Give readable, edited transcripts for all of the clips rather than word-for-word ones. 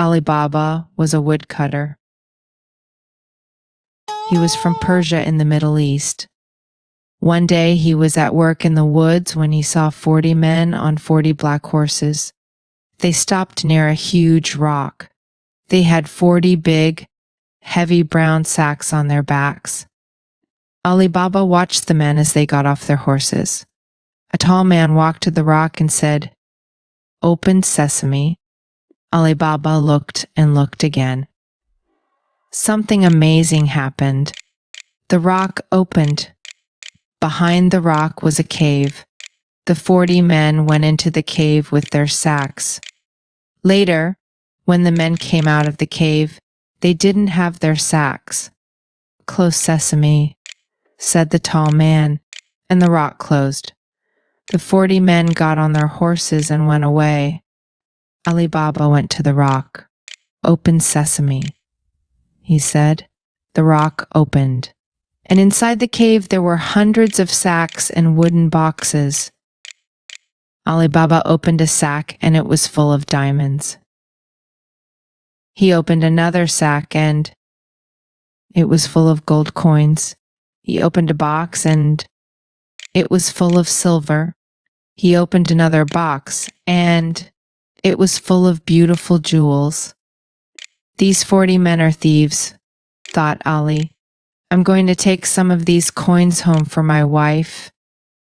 Ali Baba was a woodcutter. He was from Persia in the Middle East. One day he was at work in the woods when he saw 40 men on 40 black horses. They stopped near a huge rock. They had 40 big, heavy brown sacks on their backs. Ali Baba watched the men as they got off their horses. A tall man walked to the rock and said, "Open sesame." Ali Baba looked and looked again. Something amazing happened. The rock opened. Behind the rock was a cave. The 40 men went into the cave with their sacks. Later, when the men came out of the cave, they didn't have their sacks. "Close sesame," said the tall man, and the rock closed. The 40 men got on their horses and went away. Ali Baba went to the rock. "Open sesame," he said. The rock opened, and inside the cave there were hundreds of sacks and wooden boxes. Ali Baba opened a sack and it was full of diamonds. He opened another sack and it was full of gold coins. He opened a box and it was full of silver. He opened another box and it was full of beautiful jewels. "These 40 men are thieves," thought Ali. "I'm going to take some of these coins home for my wife."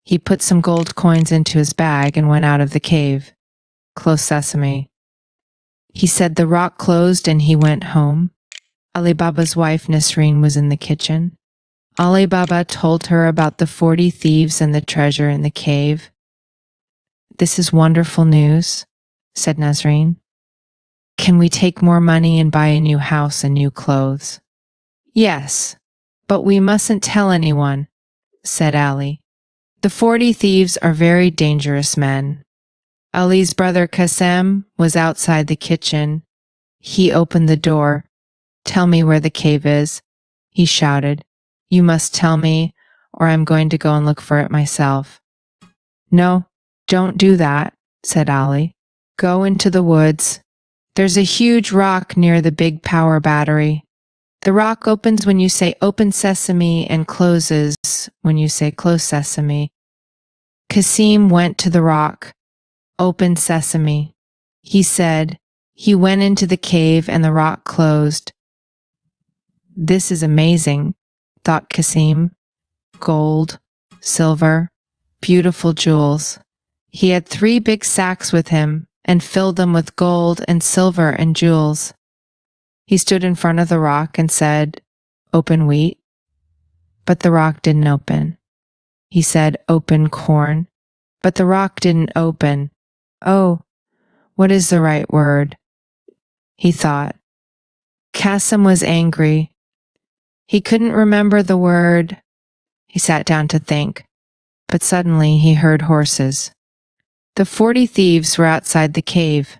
He put some gold coins into his bag and went out of the cave. "Close sesame," he said. The rock closed and he went home. Ali Baba's wife Nasreen was in the kitchen. Ali Baba told her about the 40 thieves and the treasure in the cave. "This is wonderful news," said Nasreen. "Can we take more money and buy a new house and new clothes?" "Yes, but we mustn't tell anyone," said Ali. "The 40 thieves are very dangerous men." Ali's brother Qasem was outside the kitchen. He opened the door. "Tell me where the cave is," he shouted. "You must tell me, or I'm going to go and look for it myself." "No, don't do that," said Ali. "Go into the woods. There's a huge rock near the big power battery. The rock opens when you say 'open sesame' and closes when you say 'close sesame.'" Qasem went to the rock. "Open sesame," he said. He went into the cave and the rock closed. "This is amazing," thought Qasem. Gold, silver, beautiful jewels. He had 3 big sacks with him and filled them with gold and silver and jewels. He stood in front of the rock and said, "Open wheat." But the rock didn't open. He said, "Open corn." But the rock didn't open. "Oh, what is the right word?" he thought. Qasem was angry. He couldn't remember the word. He sat down to think, but suddenly he heard horses. The 40 thieves were outside the cave.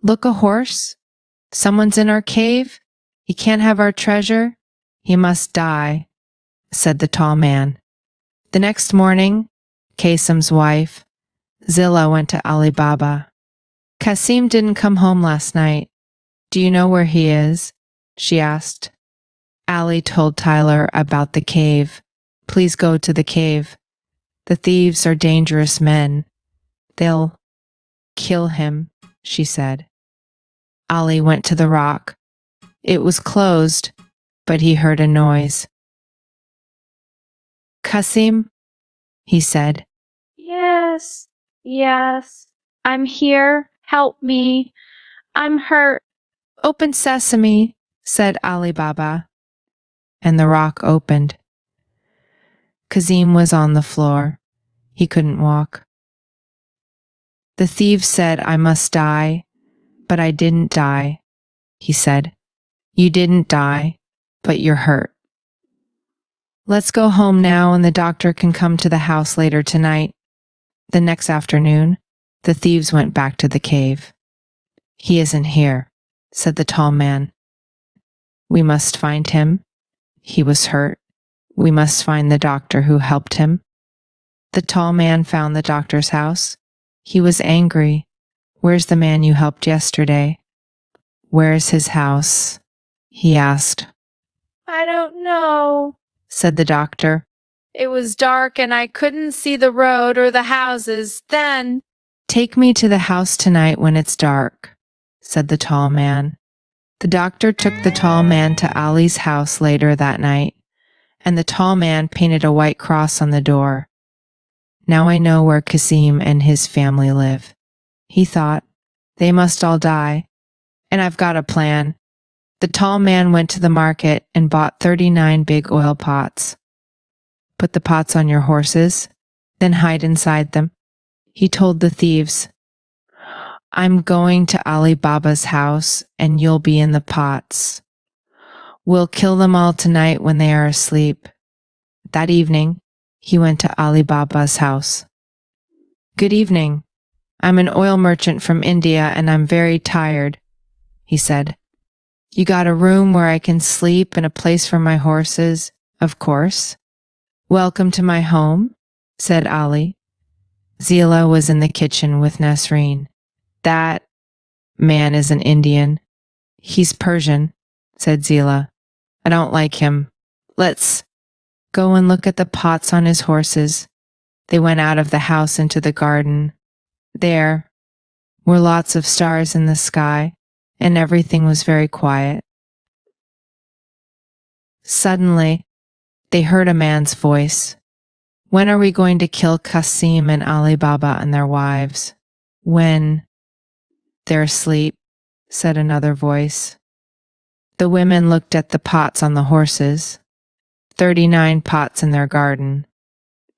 "Look, a horse. Someone's in our cave. He can't have our treasure. He must die," said the tall man. The next morning, Qasem's wife, Zillah, went to Ali Baba. "Qasem didn't come home last night. Do you know where he is?" she asked. Ali told Tyler about the cave. "Please go to the cave. The thieves are dangerous men. They'll kill him," she said. Ali went to the rock. It was closed, but he heard a noise. "Qasem," he said. Yes, I'm here. Help me. I'm hurt." "Open sesame," said Ali Baba. And the rock opened. Qasem was on the floor. He couldn't walk. "The thief said, 'I must die,' but I didn't die," he said. "You didn't die, but you're hurt. Let's go home now and the doctor can come to the house later tonight." The next afternoon, the thieves went back to the cave. "He isn't here," said the tall man. "We must find him. He was hurt. We must find the doctor who helped him." The tall man found the doctor's house. He was angry. "Where's the man you helped yesterday?" "Where is his house?" he asked. "I don't know," said the doctor. "It was dark and I couldn't see the road or the houses then." "Take me to the house tonight when it's dark," said the tall man. The doctor took the tall man to Ali's house later that night, and the tall man painted a white cross on the door. "Now I know where Kasim and his family live," he thought. "They must all die, and I've got a plan." The tall man went to the market and bought 39 big oil pots. "Put the pots on your horses, then hide inside them," he told the thieves. "I'm going to Ali Baba's house, and you'll be in the pots. We'll kill them all tonight when they are asleep." That evening, he went to Ali Baba's house. "Good evening. I'm an oil merchant from India, and I'm very tired," he said. "You got a room where I can sleep and a place for my horses?" "Of course." "Welcome to my home," said Ali. Zila was in the kitchen with Nasreen. "That man is an Indian. He's Persian," said Zila. "I don't like him. Let's go and look at the pots on his horses." They went out of the house into the garden. There were lots of stars in the sky, and everything was very quiet. Suddenly, they heard a man's voice. "When are we going to kill Kasim and Ali Baba and their wives?" "When they're asleep," said another voice. The women looked at the pots on the horses. 39 pots in their garden.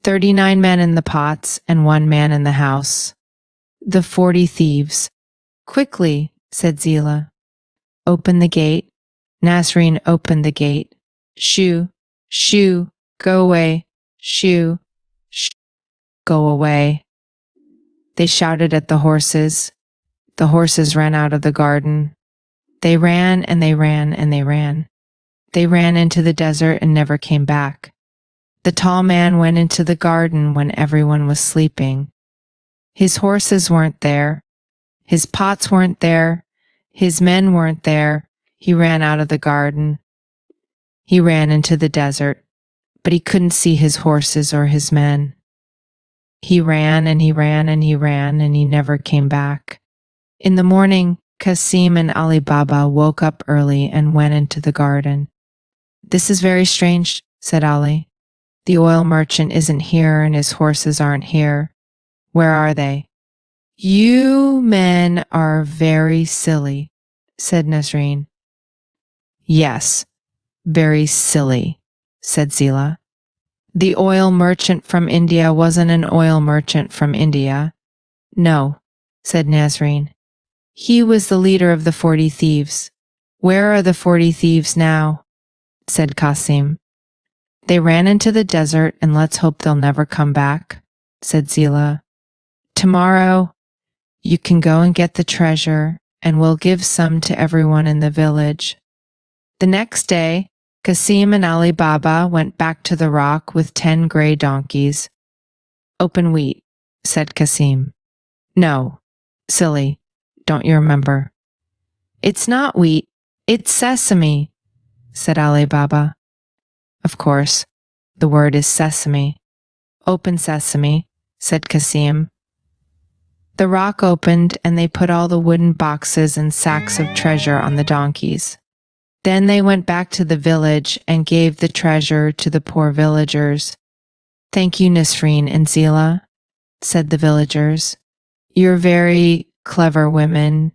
39 men in the pots and 1 man in the house. "The 40 thieves. Quickly," said Zila. "Open the gate." Nasreen opened the gate. "Shoo. Shoo, go away, shoo, shoo, go away." They shouted at the horses. The horses ran out of the garden. They ran and they ran and they ran. They ran into the desert and never came back. The tall man went into the garden when everyone was sleeping. His horses weren't there. His pots weren't there. His men weren't there. He ran out of the garden. He ran into the desert, but he couldn't see his horses or his men. He ran and he ran and he ran and he never came back. In the morning, Kasim and Ali Baba woke up early and went into the garden. "This is very strange," said Ali. "The oil merchant isn't here and his horses aren't here. Where are they?" "You men are very silly," said Nasreen. "Yes. Very silly," said Zila. "The oil merchant from India wasn't an oil merchant from India." "No," said Nasreen. "He was the leader of the 40 thieves." "Where are the 40 thieves now?" said Kasim. "They ran into the desert, and let's hope they'll never come back," said Zila. "Tomorrow you can go and get the treasure, and we'll give some to everyone in the village." The next day, Kasim and Ali Baba went back to the rock with 10 gray donkeys. "Open wheat," said Kasim. "No, silly, don't you remember?" "It's not wheat, it's sesame," said Ali Baba. "Of course, the word is sesame." "Open sesame," said Kasim. The rock opened and they put all the wooden boxes and sacks of treasure on the donkeys. Then they went back to the village and gave the treasure to the poor villagers. "Thank you, Nasreen and Zila," said the villagers. "You're very clever women,